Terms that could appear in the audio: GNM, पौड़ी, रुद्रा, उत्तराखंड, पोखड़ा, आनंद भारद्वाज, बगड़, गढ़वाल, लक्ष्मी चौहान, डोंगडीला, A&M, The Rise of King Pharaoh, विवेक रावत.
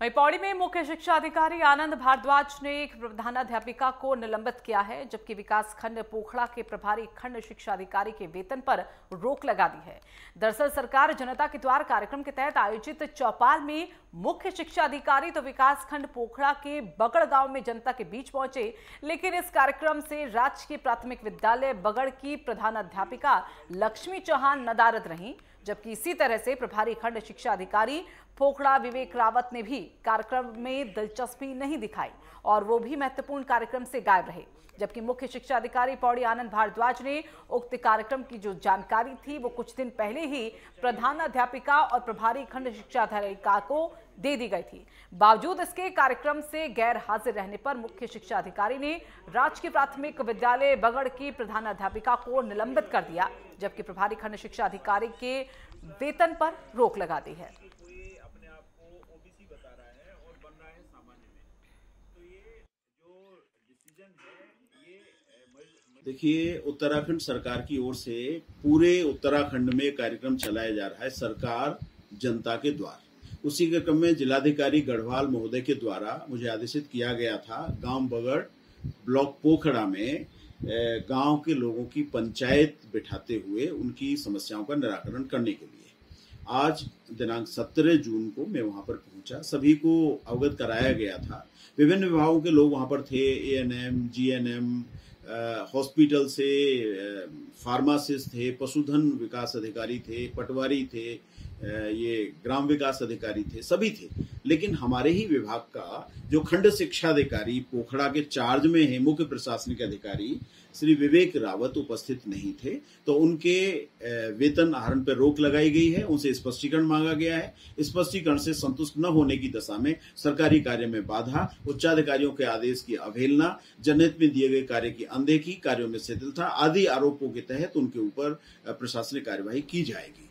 वहीं पौड़ी में मुख्य शिक्षा अधिकारी आनंद भारद्वाज ने एक प्रधानाध्यापिका को निलंबित किया है, जबकि विकास खंड पोखड़ा के प्रभारी खंड शिक्षा अधिकारी के वेतन पर रोक लगा दी है। दरअसल सरकार जनता के द्वार कार्यक्रम के तहत आयोजित चौपाल में मुख्य शिक्षा अधिकारी तो विकास खंड पोखड़ा के बगड़ गांव में जनता के बीच पहुंचे, लेकिन इस कार्यक्रम से राजकीय प्राथमिक विद्यालय बगड़ की प्रधानाध्यापिका लक्ष्मी चौहान नदारद रहीं, जबकि इसी तरह से प्रभारी खंड शिक्षा अधिकारी पोखड़ा विवेक रावत ने भी कार्यक्रम में दिलचस्पी नहीं दिखाई और वो भी महत्वपूर्ण कार्यक्रम से गायब रहे। जबकि मुख्य शिक्षा अधिकारी पौड़ी आनंद भारद्वाज ने उक्त कार्यक्रम की जो जानकारी थी वो कुछ दिन पहले ही प्रधानाध्यापिका और प्रभारी खंड शिक्षा अधिकारी को दे दी गई थी। बावजूद इसके कार्यक्रम से गैर हाजिर रहने पर मुख्य शिक्षा अधिकारी ने राजकीय प्राथमिक विद्यालय बगड़ की प्रधानाध्यापिका को निलंबित कर दिया, जबकि प्रभारी खंड शिक्षा अधिकारी के वेतन पर रोक लगा दी है। देखिए, उत्तराखंड सरकार की ओर से पूरे उत्तराखंड में कार्यक्रम चलाया जा रहा है सरकार जनता के द्वार। उसी के क्रम में जिलाधिकारी गढ़वाल महोदय के द्वारा मुझे आदेशित किया गया था गांव बगड़ ब्लॉक पोखड़ा में गांव के लोगों की पंचायत बिठाते हुए उनकी समस्याओं का निराकरण करने के लिए। आज दिनांक 17 जून को मैं वहां पर पहुंचा, सभी को अवगत कराया गया था। विभिन्न विभागों के लोग वहां पर थे, A&M, GNM, हॉस्पिटल से फार्मासिस्ट थे, पशुधन विकास अधिकारी थे, पटवारी थे, ये ग्राम विकास अधिकारी थे, सभी थे। लेकिन हमारे ही विभाग का जो खंड शिक्षा अधिकारी पोखड़ा के चार्ज में है, मुख्य प्रशासनिक अधिकारी श्री विवेक रावत उपस्थित नहीं थे, तो उनके वेतन आहरण पर रोक लगाई गई है। उनसे स्पष्टीकरण मांगा गया है। स्पष्टीकरण से संतुष्ट न होने की दशा में सरकारी कार्य में बाधा, उच्चाधिकारियों के आदेश की अवहेलना, जनहित में दिए गए कार्य की अनदेखी, कार्यों में शिथिलता आदि आरोपों के तहत उनके ऊपर प्रशासनिक कार्यवाही की जाएगी।